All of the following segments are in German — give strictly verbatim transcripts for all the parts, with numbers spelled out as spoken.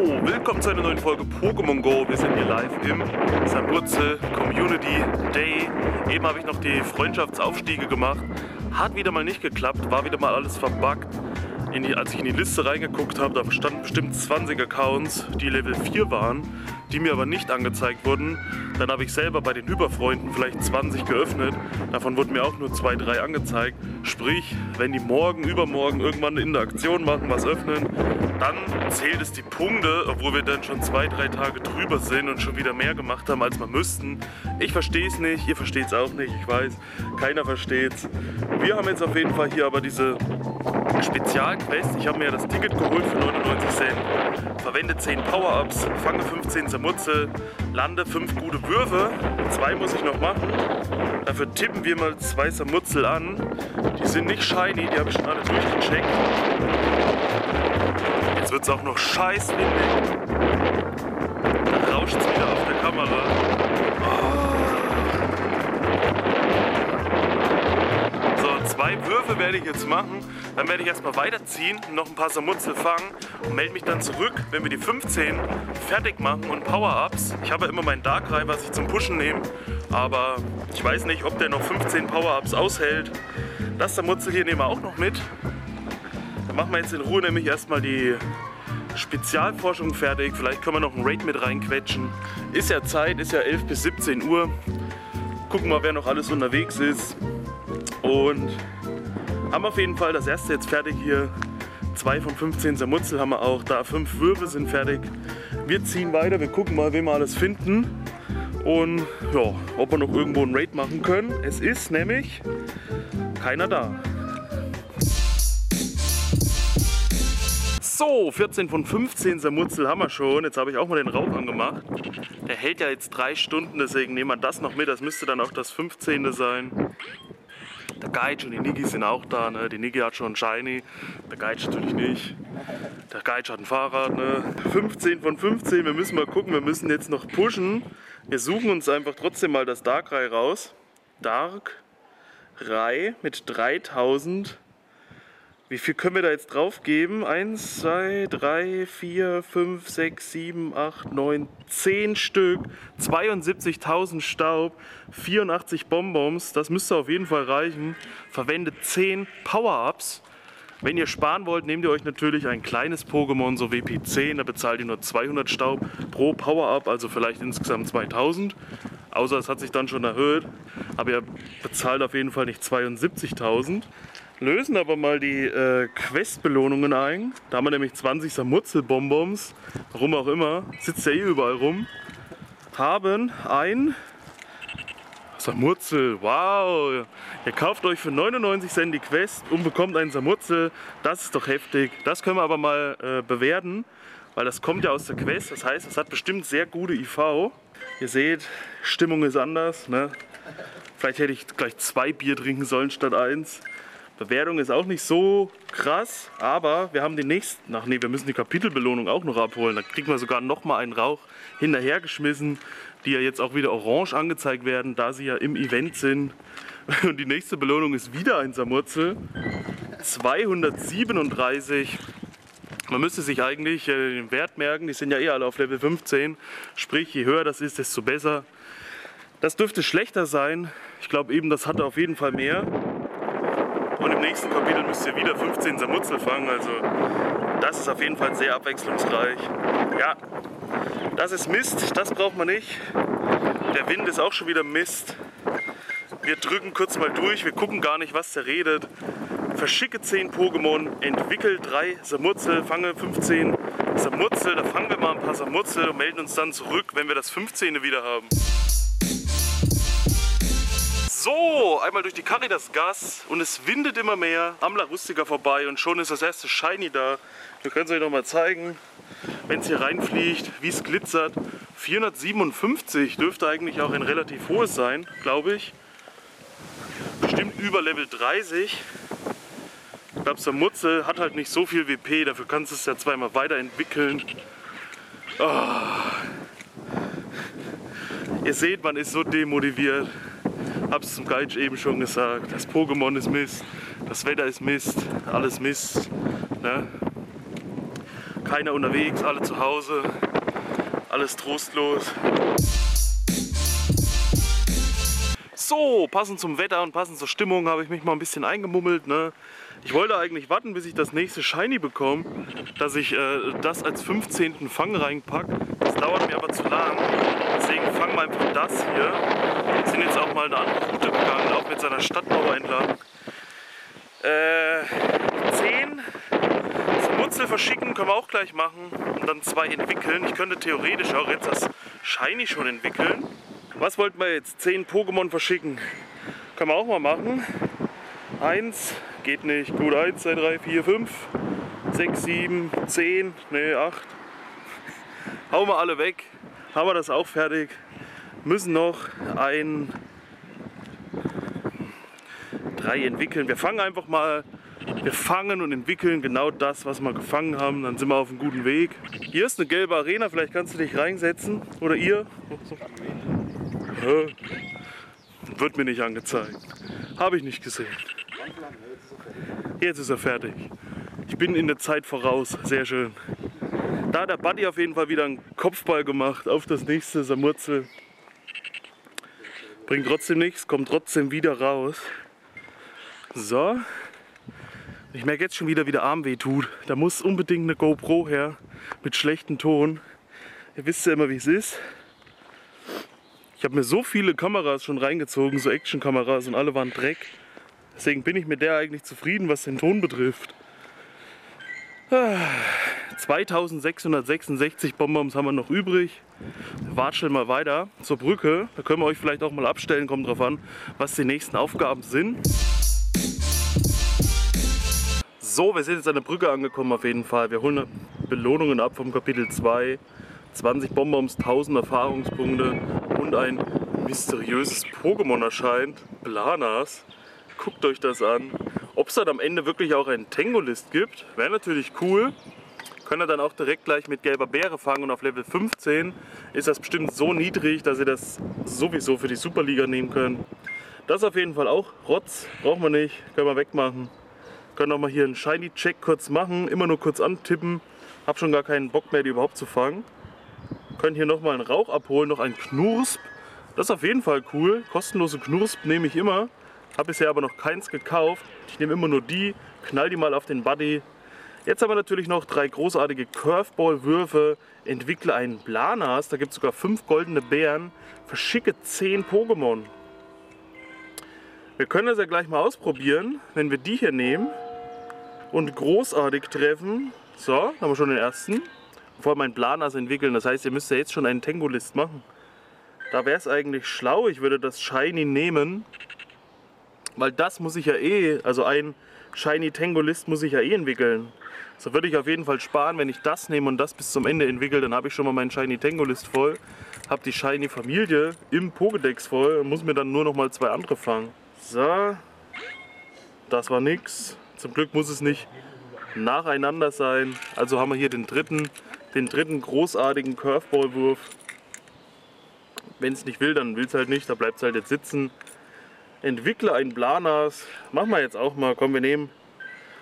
Hallo, willkommen zu einer neuen Folge Pokémon Go. Wir sind hier live im Samurzel Community Day. Eben habe ich noch die Freundschaftsaufstiege gemacht. Hat wieder mal nicht geklappt, war wieder mal alles verbuggt. In die, als ich in die Liste reingeguckt habe, da standen bestimmt zwanzig Accounts, die Level vier waren, die mir aber nicht angezeigt wurden. Dann habe ich selber bei den Hyperfreunden vielleicht zwanzig geöffnet, davon wurden mir auch nur zwei, drei angezeigt. Sprich, wenn die morgen, übermorgen irgendwann eine Aktion machen, was öffnen, dann zählt es die Punkte, obwohl wir dann schon zwei, drei Tage drüber sind und schon wieder mehr gemacht haben, als wir müssten. Ich verstehe es nicht, ihr versteht es auch nicht, ich weiß, keiner versteht es. Wir haben jetzt auf jeden Fall hier aber diese Spezialquest. Ich habe mir ja das Ticket geholt für neunundneunzig Cent, verwende zehn Power-Ups, fange fünfzehn Samurzel, lande fünf gute Würfe, zwei muss ich noch machen. Dafür tippen wir mal zwei Samurzel an. Die sind nicht shiny, die habe ich schon alle durchgecheckt. Jetzt wird es auch noch scheißwindig. Dann rauscht es wieder auf der Kamera. Zwei Würfe werde ich jetzt machen, dann werde ich erstmal weiterziehen, noch ein paar Samurzel fangen und melde mich dann zurück, wenn wir die fünfzehn fertig machen und Power-Ups. Ich habe ja immer meinen Darkrai, was ich zum Pushen nehme, aber ich weiß nicht, ob der noch fünfzehn Power-Ups aushält. Das Samurzel hier nehmen wir auch noch mit. Dann machen wir jetzt in Ruhe nämlich erstmal die Spezialforschung fertig. Vielleicht können wir noch einen Raid mit reinquetschen. Ist ja Zeit, ist ja elf bis siebzehn Uhr. Gucken wir, wer noch alles unterwegs ist. Und haben auf jeden Fall das erste jetzt fertig hier. zwei von fünfzehn Samurzel haben wir auch. Da fünf Würfe sind fertig. Wir ziehen weiter, wir gucken mal, wen wir alles finden. Und ja, ob wir noch irgendwo einen Raid machen können. Es ist nämlich keiner da. So, vierzehn von fünfzehn Samurzel haben wir schon. Jetzt habe ich auch mal den Rauch angemacht. Der hält ja jetzt drei Stunden, deswegen nehmen wir das noch mit. Das müsste dann auch das fünfzehnte sein. Der Geitsch und die Niki sind auch da, ne? Die Niki hat schon einen Shiny, der Geitsch natürlich nicht. Der Geitsch hat ein Fahrrad, ne? fünfzehn von fünfzehn, wir müssen mal gucken, wir müssen jetzt noch pushen. Wir suchen uns einfach trotzdem mal das Darkrai raus. Darkrai mit dreitausend. Wie viel können wir da jetzt drauf geben? eins, zwei, drei, vier, fünf, sechs, sieben, acht, neun, zehn Stück, zweiundsiebzigtausend Staub, vierundachtzig Bonbons, das müsste auf jeden Fall reichen. Verwendet zehn Power-Ups. Wenn ihr sparen wollt, nehmt ihr euch natürlich ein kleines Pokémon, so W P zehn, da bezahlt ihr nur zweihundert Staub pro Power-Up, also vielleicht insgesamt zweitausend. Außer es hat sich dann schon erhöht, aber ihr bezahlt auf jeden Fall nicht zweiundsiebzigtausend. Lösen aber mal die äh, Quest-Belohnungen ein. Da haben wir nämlich zwanzig Samurzel-Bonbons, warum auch immer, sitzt ja eh überall rum. Haben ein Samurzel, wow! Ihr kauft euch für neunundneunzig Cent die Quest und bekommt einen Samurzel, das ist doch heftig. Das können wir aber mal äh, bewerten, weil das kommt ja aus der Quest, das heißt, es hat bestimmt sehr gute I V. Ihr seht, Stimmung ist anders, ne? Vielleicht hätte ich gleich zwei Bier trinken sollen statt eins. Bewertung ist auch nicht so krass, aber wir haben den nächsten, ach nee, wir müssen die Kapitelbelohnung auch noch abholen. Da kriegen wir sogar noch mal einen Rauch hinterhergeschmissen, die ja jetzt auch wieder orange angezeigt werden, da sie ja im Event sind. Und die nächste Belohnung ist wieder ein Samurzel, zweihundertsiebenunddreißig. Man müsste sich eigentlich den Wert merken, die sind ja eh alle auf Level fünfzehn, sprich je höher das ist, desto besser. Das dürfte schlechter sein, ich glaube eben, das hat er auf jeden Fall mehr. Und im nächsten Kapitel müsst ihr wieder fünfzehn Samurzel fangen, also das ist auf jeden Fall sehr abwechslungsreich. Ja, das ist Mist, das braucht man nicht. Der Wind ist auch schon wieder Mist. Wir drücken kurz mal durch, wir gucken gar nicht, was der redet. Verschicke zehn Pokémon, entwickle drei Samurzel, fange fünfzehn Samurzel. Da fangen wir mal ein paar Samurzel und melden uns dann zurück, wenn wir das fünfzehnte wieder haben. So, einmal durch die Caritas-Gas und es windet immer mehr am La Rustica vorbei und schon ist das erste Shiny da. Wir können es euch noch mal zeigen, wenn es hier reinfliegt, wie es glitzert. vierhundertsiebenundfünfzig dürfte eigentlich auch ein relativ hohes sein, glaube ich. Bestimmt über Level dreißig. Ich glaube, Samurzel hat halt nicht so viel W P, dafür kannst du es ja zweimal weiterentwickeln. Oh. Ihr seht, man ist so demotiviert. Hab's zum Geitsch eben schon gesagt, das Pokémon ist Mist, das Wetter ist Mist, alles Mist, ne? keiner unterwegs, alle zu Hause, alles trostlos. So, passend zum Wetter und passend zur Stimmung habe ich mich mal ein bisschen eingemummelt, ne? Ich wollte eigentlich warten, bis ich das nächste Shiny bekomme, dass ich äh, das als fünfzehnten Fang reinpacke. Das dauert mir aber zu lang. Deswegen fangen wir einfach das hier. Wir sind jetzt auch mal eine andere Route gegangen, auch mit seiner Stadtmauer entlang. Äh, zehn Samurzel verschicken können wir auch gleich machen und dann zwei entwickeln. Ich könnte theoretisch auch jetzt das Shiny schon entwickeln. Was wollten wir jetzt? zehn Pokémon verschicken. Können wir auch mal machen. eins, geht nicht. Gut, eins, zwei, drei, vier, fünf, sechs, sieben, zehn, nee, acht. Hauen wir alle weg. Haben wir das auch fertig. Müssen noch ein... drei entwickeln. Wir fangen einfach mal... Wir fangen und entwickeln genau das, was wir gefangen haben. Dann sind wir auf einem guten Weg. Hier ist eine gelbe Arena. Vielleicht kannst du dich reinsetzen. Oder ihr. Wird mir nicht angezeigt. Habe ich nicht gesehen. Jetzt ist er fertig. Ich bin in der Zeit voraus. Sehr schön. Da hat der Buddy auf jeden Fall wieder einen Kopfball gemacht auf das nächste Samurzel. Bringt trotzdem nichts, kommt trotzdem wieder raus. So. Ich merke jetzt schon wieder, wie der Arm weh tut. Da muss unbedingt eine GoPro her mit schlechtem Ton. Ihr wisst ja immer, wie es ist. Ich habe mir so viele Kameras schon reingezogen, so Action-Kameras, und alle waren Dreck. Deswegen bin ich mit der eigentlich zufrieden, was den Ton betrifft. zweitausendsechshundertsechsundsechzig Bonbons haben wir noch übrig. Watscheln mal weiter zur Brücke. Da können wir euch vielleicht auch mal abstellen, kommt drauf an, was die nächsten Aufgaben sind. So, wir sind jetzt an der Brücke angekommen auf jeden Fall. Wir holen Belohnungen ab vom Kapitel zwei. zwanzig Bonbons, tausend Erfahrungspunkte und ein mysteriöses Pokémon erscheint, Blanas. Guckt euch das an. Ob es dann am Ende wirklich auch einen Tengolist gibt, wäre natürlich cool. Könnt ihr dann auch direkt gleich mit gelber Beere fangen, und auf Level fünfzehn ist das bestimmt so niedrig, dass ihr das sowieso für die Superliga nehmen könnt. Das auf jeden Fall auch. Rotz brauchen wir nicht, können wir wegmachen. Können auch mal hier einen Shiny-Check kurz machen, immer nur kurz antippen. Hab schon gar keinen Bock mehr, die überhaupt zu fangen. Können hier nochmal einen Rauch abholen, noch einen Knursp. Das ist auf jeden Fall cool. Kostenlose Knursp nehme ich immer. Habe bisher aber noch keins gekauft. Ich nehme immer nur die, knall die mal auf den Buddy. Jetzt haben wir natürlich noch drei großartige Curveball-Würfe. Entwickle einen Blanas, da gibt es sogar fünf goldene Beeren. Verschicke zehn Pokémon. Wir können das ja gleich mal ausprobieren, wenn wir die hier nehmen und großartig treffen. So, dann haben wir schon den ersten. Vor allem ein Blanas entwickeln, das heißt, ihr müsst ja jetzt schon einen Tengolist machen. Da wäre es eigentlich schlau, ich würde das Shiny nehmen, weil das muss ich ja eh, also ein Shiny Tengolist muss ich ja eh entwickeln. So würde ich auf jeden Fall sparen, wenn ich das nehme und das bis zum Ende entwickle, dann habe ich schon mal meinen Shiny Tengolist voll, habe die Shiny Familie im Pokédex voll und muss mir dann nur noch mal zwei andere fangen. So, das war nix. Zum Glück muss es nicht nacheinander sein, also haben wir hier den dritten. Den dritten großartigen Curveball-Wurf. Wenn es nicht will, dann will es halt nicht. Da bleibt es halt jetzt sitzen. Entwickle einen Blanas. Machen wir jetzt auch mal. Komm, wir nehmen.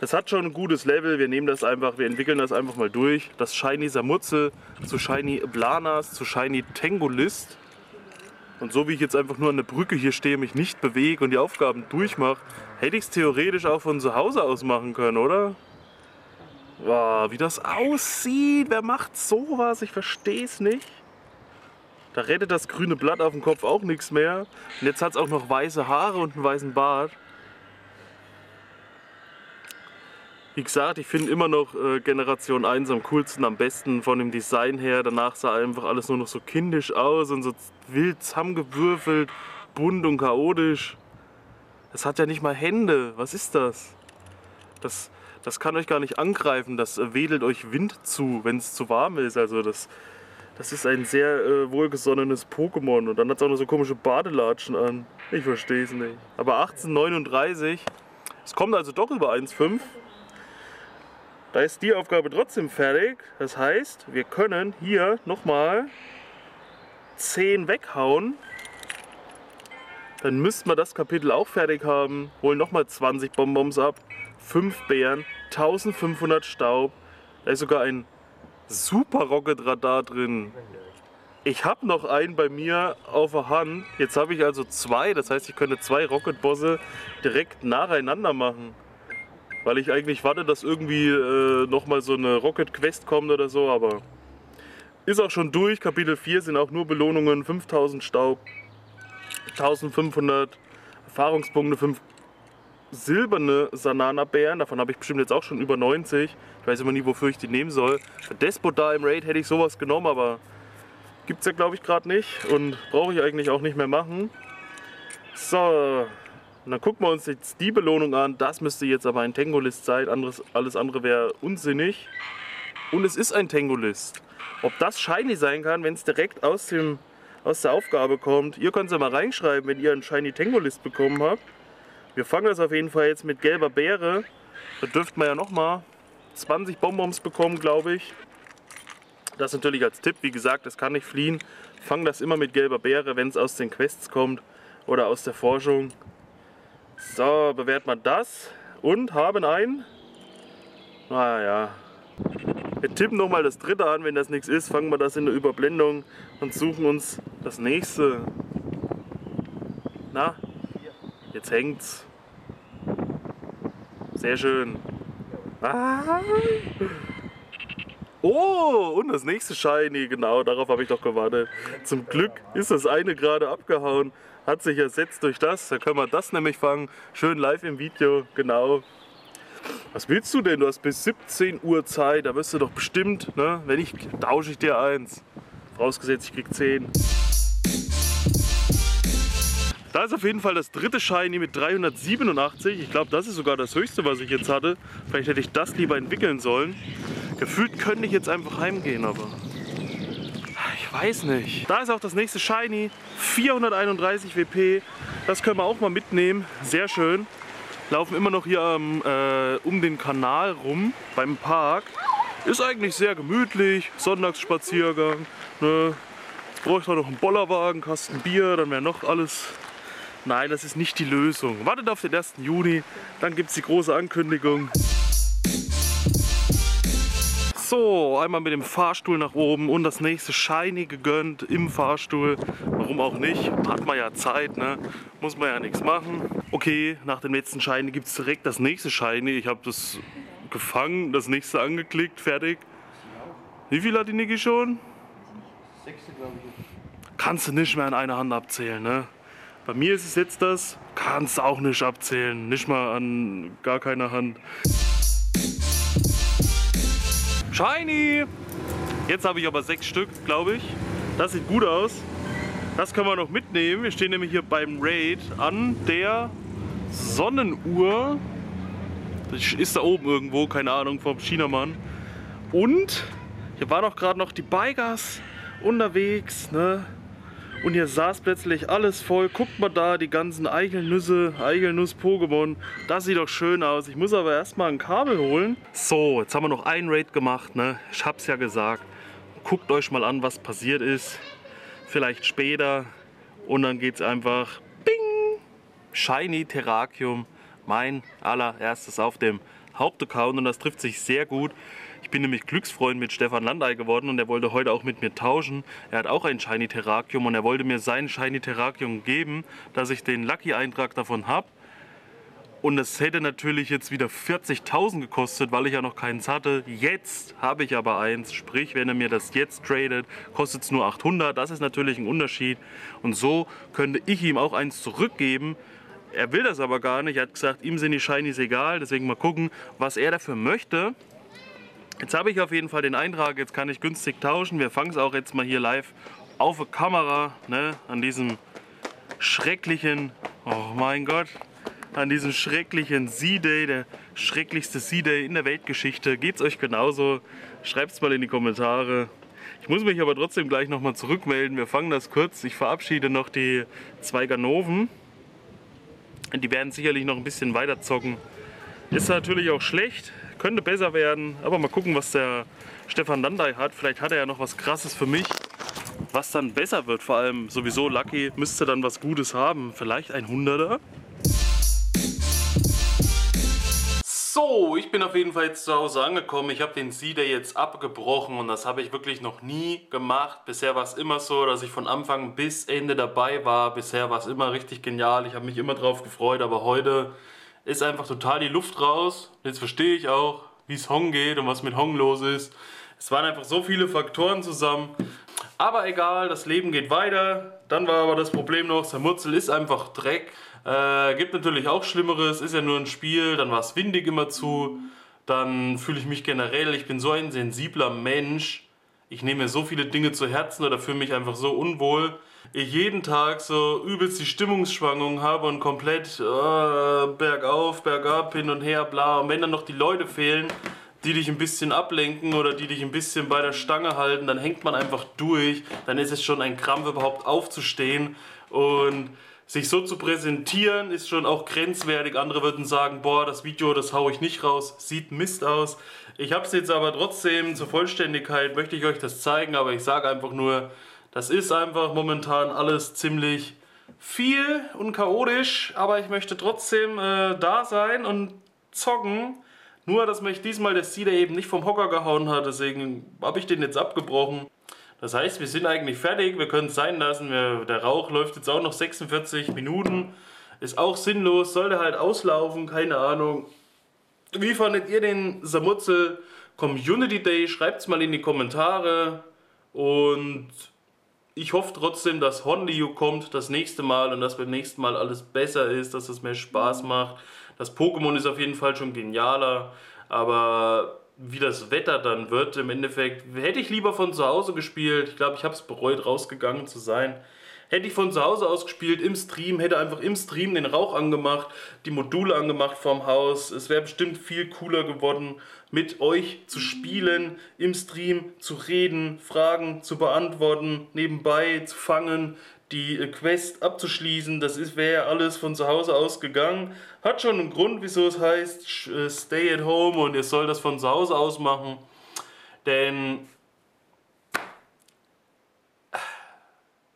Das hat schon ein gutes Level. Wir nehmen das einfach. Wir entwickeln das einfach mal durch. Das Shiny Samurzel zu Shiny Blanas zu Shiny Tengolist. Und so wie ich jetzt einfach nur an der Brücke hier stehe, mich nicht bewege und die Aufgaben durchmache, hätte ich es theoretisch auch von zu Hause aus machen können, oder? Wow, wie das aussieht, wer macht sowas? Ich verstehe es nicht. Da rettet das grüne Blatt auf dem Kopf auch nichts mehr. Und jetzt hat es auch noch weiße Haare und einen weißen Bart. Wie gesagt, ich finde immer noch äh, Generation eins am coolsten, am besten von dem Design her. Danach sah einfach alles nur noch so kindisch aus und so wild zusammengewürfelt, bunt und chaotisch. Das hat ja nicht mal Hände, was ist das? Das... Das kann euch gar nicht angreifen, das wedelt euch Wind zu, wenn es zu warm ist. Also das, das ist ein sehr äh, wohlgesonnenes Pokémon. Und dann hat es auch noch so komische Badelatschen an. Ich verstehe es nicht. Aber achtzehn neununddreißig, es kommt also doch über eins Komma fünf. Da ist die Aufgabe trotzdem fertig. Das heißt, wir können hier nochmal zehn weghauen. Dann müssten wir das Kapitel auch fertig haben. Holen nochmal zwanzig Bonbons ab. fünf Beeren, eintausendfünfhundert Staub, da ist sogar ein Super Rocket Radar drin. Ich habe noch einen bei mir auf der Hand. Jetzt habe ich also zwei. Das heißt, ich könnte zwei Rocket Bosse direkt nacheinander machen. Weil ich eigentlich warte, dass irgendwie äh, nochmal so eine Rocket Quest kommt oder so. Aber ist auch schon durch. Kapitel vier sind auch nur Belohnungen. fünftausend Staub, eintausendfünfhundert Erfahrungspunkte, fünf silberne Sanana-Bären, davon habe ich bestimmt jetzt auch schon über neunzig. Ich weiß immer nie, wofür ich die nehmen soll. Für Despota im Raid hätte ich sowas genommen, aber gibt es ja, glaube ich, gerade nicht und brauche ich eigentlich auch nicht mehr machen. So, und dann gucken wir uns jetzt die Belohnung an. Das müsste jetzt aber ein Tengolist sein, anderes, alles andere wäre unsinnig. Und es ist ein Tengolist. Ob das shiny sein kann, wenn es direkt aus, dem, aus der Aufgabe kommt. Ihr könnt es ja mal reinschreiben, wenn ihr einen shiny Tengolist bekommen habt. Wir fangen das auf jeden Fall jetzt mit gelber Beere. Da dürften wir ja nochmal zwanzig Bonbons bekommen, glaube ich. Das natürlich als Tipp, wie gesagt, das kann nicht fliehen. Fangen das immer mit gelber Beere, wenn es aus den Quests kommt oder aus der Forschung. So, bewertet man das und haben ein... Naja. Wir tippen nochmal das dritte an, wenn das nichts ist, fangen wir das in der Überblendung und suchen uns das nächste. Na, jetzt hängt's. Sehr schön. Ah. Oh, und das nächste Shiny, genau, darauf habe ich doch gewartet. Zum Glück ist das eine gerade abgehauen, hat sich ersetzt durch das, da können wir das nämlich fangen. Schön live im Video, genau. Was willst du denn? Du hast bis siebzehn Uhr Zeit, da wirst du doch bestimmt, ne? Wenn nicht, tausche ich dir eins. Vorausgesetzt, ich krieg zehn. Da ist auf jeden Fall das dritte Shiny mit dreihundertsiebenundachtzig. Ich glaube, das ist sogar das höchste, was ich jetzt hatte. Vielleicht hätte ich das lieber entwickeln sollen. Gefühlt könnte ich jetzt einfach heimgehen, aber ich weiß nicht. Da ist auch das nächste Shiny, vierhunderteinunddreißig W P. Das können wir auch mal mitnehmen, sehr schön. Laufen immer noch hier ähm, äh, um den Kanal rum, beim Park. Ist eigentlich sehr gemütlich, Sonntagsspaziergang. Ne? Jetzt bräuchte ich noch einen Bollerwagen, Kasten Bier, dann wäre noch alles... Nein, das ist nicht die Lösung. Wartet auf den ersten Juni, dann gibt es die große Ankündigung. So, einmal mit dem Fahrstuhl nach oben und das nächste Shiny gegönnt im Fahrstuhl. Warum auch nicht? Hat man ja Zeit, ne? Muss man ja nichts machen. Okay, nach dem letzten Shiny gibt es direkt das nächste Shiny. Ich habe das gefangen, das nächste angeklickt, fertig. Wie viel hat die Niki schon? Sechste, glaube ich. Kannst du nicht mehr an einer Hand abzählen, ne? Bei mir ist es jetzt das, kannst du auch nicht abzählen, nicht mal an gar keiner Hand. Shiny! Jetzt habe ich aber sechs Stück, glaube ich. Das sieht gut aus. Das können wir noch mitnehmen. Wir stehen nämlich hier beim Raid an der Sonnenuhr. Das ist da oben irgendwo, keine Ahnung, vom Chinamann. Und hier waren auch gerade noch die Bikers unterwegs, ne? Und hier saß plötzlich alles voll. Guckt mal da, die ganzen Eigelnüsse, Eigelnuss-Pokémon. Das sieht doch schön aus. Ich muss aber erstmal ein Kabel holen. So, jetzt haben wir noch einen Raid gemacht, ne? Ich hab's ja gesagt. Guckt euch mal an, was passiert ist. Vielleicht später. Und dann geht's einfach. Bing! Shiny Terrakium. Mein allererstes auf dem Hauptaccount. Und das trifft sich sehr gut. Ich bin nämlich Glücksfreund mit Stefan Landai geworden und er wollte heute auch mit mir tauschen. Er hat auch ein Shiny Terrakium und er wollte mir sein Shiny Terrakium geben, dass ich den Lucky-Eintrag davon habe. Und das hätte natürlich jetzt wieder vierzigtausend gekostet, weil ich ja noch keins hatte. Jetzt habe ich aber eins, sprich, wenn er mir das jetzt tradet, kostet es nur achthundert. Das ist natürlich ein Unterschied und so könnte ich ihm auch eins zurückgeben. Er will das aber gar nicht, er hat gesagt, ihm sind die Shinies egal, deswegen mal gucken, was er dafür möchte. Jetzt habe ich auf jeden Fall den Eintrag, jetzt kann ich günstig tauschen. Wir fangen es auch jetzt mal hier live auf der Kamera, ne? An diesem schrecklichen, oh mein Gott, an diesem schrecklichen C-Day, der schrecklichste C-Day in der Weltgeschichte. Geht's euch genauso? Schreibt es mal in die Kommentare. Ich muss mich aber trotzdem gleich nochmal zurückmelden, wir fangen das kurz. Ich verabschiede noch die zwei Ganoven. Die werden sicherlich noch ein bisschen weiter zocken. Ist natürlich auch schlecht, könnte besser werden, aber mal gucken, was der Stefan Landai hat. Vielleicht hat er ja noch was Krasses für mich, was dann besser wird. Vor allem sowieso Lucky müsste dann was Gutes haben, vielleicht ein Hunderter. So, ich bin auf jeden Fall jetzt zu Hause angekommen. Ich habe den Sieder jetzt abgebrochen und das habe ich wirklich noch nie gemacht. Bisher war es immer so, dass ich von Anfang bis Ende dabei war. Bisher war es immer richtig genial. Ich habe mich immer drauf gefreut, aber heute ist einfach total die Luft raus. Jetzt verstehe ich auch, wie es Hong geht und was mit Hong los ist. Es waren einfach so viele Faktoren zusammen. Aber egal, das Leben geht weiter. Dann war aber das Problem noch, Samurzel ist einfach Dreck. Äh, gibt natürlich auch Schlimmeres, ist ja nur ein Spiel, dann war es windig immer zu. Dann fühle ich mich generell, ich bin so ein sensibler Mensch. Ich nehme mir so viele Dinge zu Herzen oder fühle mich einfach so unwohl. Ich jeden Tag so übelst die Stimmungsschwankungen habe und komplett äh, bergauf, bergab, hin und her, bla. Und wenn dann noch die Leute fehlen, die dich ein bisschen ablenken oder die dich ein bisschen bei der Stange halten, dann hängt man einfach durch. Dann ist es schon ein Krampf, überhaupt aufzustehen. Und sich so zu präsentieren, ist schon auch grenzwertig. Andere würden sagen, boah, das Video, das haue ich nicht raus, sieht Mist aus. Ich habe es jetzt aber trotzdem, zur Vollständigkeit möchte ich euch das zeigen, aber ich sage einfach nur, das ist einfach momentan alles ziemlich viel und chaotisch, aber ich möchte trotzdem äh, da sein und zocken. Nur, dass mich diesmal der Sieder eben nicht vom Hocker gehauen hat, deswegen habe ich den jetzt abgebrochen. Das heißt, wir sind eigentlich fertig, wir können es sein lassen. Wir, der Rauch läuft jetzt auch noch sechsundvierzig Minuten. Ist auch sinnlos, sollte halt auslaufen, keine Ahnung. Wie fandet ihr den Samurzel Community Day? Schreibt es mal in die Kommentare. Und ich hoffe trotzdem, dass Honliu kommt das nächste Mal und dass beim nächsten Mal alles besser ist, dass es mehr Spaß macht. Das Pokémon ist auf jeden Fall schon genialer, aber wie das Wetter dann wird, im Endeffekt, hätte ich lieber von zu Hause gespielt. Ich glaube, ich habe es bereut, rausgegangen zu sein. Hätte ich von zu Hause aus gespielt, im Stream, hätte einfach im Stream den Rauch angemacht, die Module angemacht vom Haus. Es wäre bestimmt viel cooler geworden, mit euch zu spielen, im Stream zu reden, Fragen zu beantworten, nebenbei zu fangen, die Quest abzuschließen. Das wäre alles von zu Hause aus gegangen. Hat schon einen Grund, wieso es heißt Stay at Home und ihr sollt das von zu Hause aus machen. Denn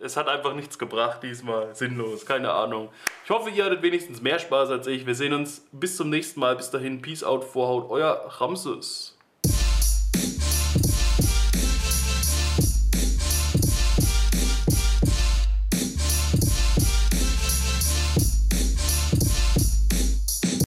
es hat einfach nichts gebracht diesmal. Sinnlos, keine Ahnung. Ich hoffe, ihr hattet wenigstens mehr Spaß als ich. Wir sehen uns bis zum nächsten Mal. Bis dahin, Peace out, Vorhaut, euer Ramses.